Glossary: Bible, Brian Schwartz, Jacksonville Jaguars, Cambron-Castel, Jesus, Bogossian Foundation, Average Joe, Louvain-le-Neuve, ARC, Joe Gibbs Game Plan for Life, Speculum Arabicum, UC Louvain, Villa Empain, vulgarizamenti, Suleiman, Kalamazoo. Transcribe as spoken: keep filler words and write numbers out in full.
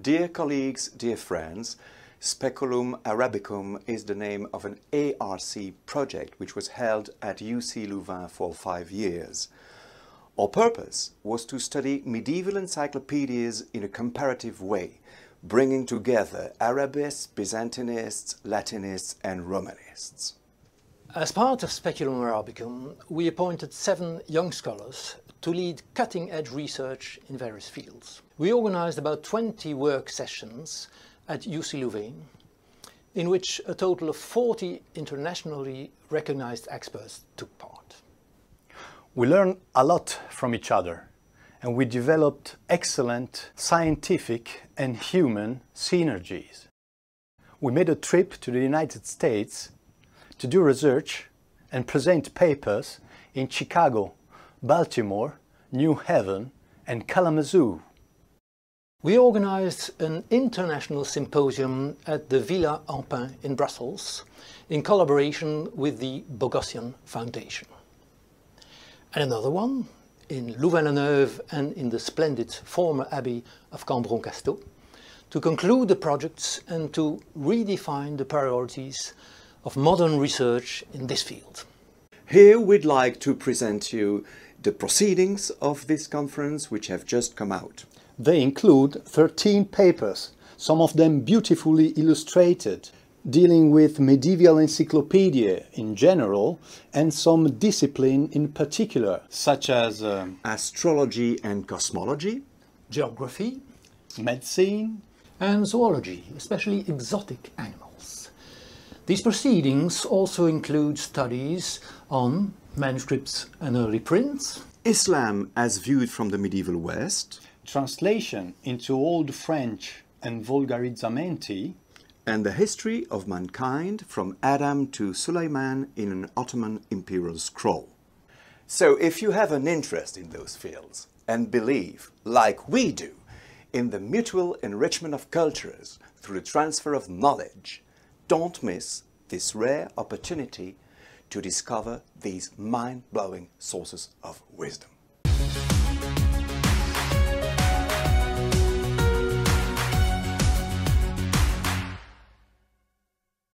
Dear colleagues, dear friends, Speculum Arabicum is the name of an A R C project which was held at U C Louvain for five years. Our purpose was to study medieval encyclopedias in a comparative way, bringing together Arabists, Byzantinists, Latinists and Romanists. As part of Speculum Arabicum, we appointed seven young scholars to lead cutting-edge research in various fields. We organized about twenty work sessions at U C Louvain, in which a total of forty internationally recognized experts took part. We learned a lot from each other, and we developed excellent scientific and human synergies. We made a trip to the United States to do research and present papers in Chicago, Baltimore, New Haven and Kalamazoo. We organized an international symposium at the Villa Empain in Brussels in collaboration with the Bogossian Foundation. And another one in Louvain-le-Neuve and in the splendid former abbey of Cambron-Castel to conclude the projects and to redefine the priorities of modern research in this field. Here we'd like to present you the proceedings of this conference which have just come out. They include thirteen papers, some of them beautifully illustrated, dealing with medieval encyclopedia in general and some discipline in particular, such as um, astrology and cosmology, geography, medicine and zoology, especially exotic animals. These proceedings also include studies on manuscripts and early prints, Islam as viewed from the medieval West, translation into Old French and vulgarizamenti, and the history of mankind from Adam to Suleiman in an Ottoman imperial scroll. So if you have an interest in those fields and believe, like we do, in the mutual enrichment of cultures through the transfer of knowledge, don't miss this rare opportunity to discover these mind-blowing sources of wisdom.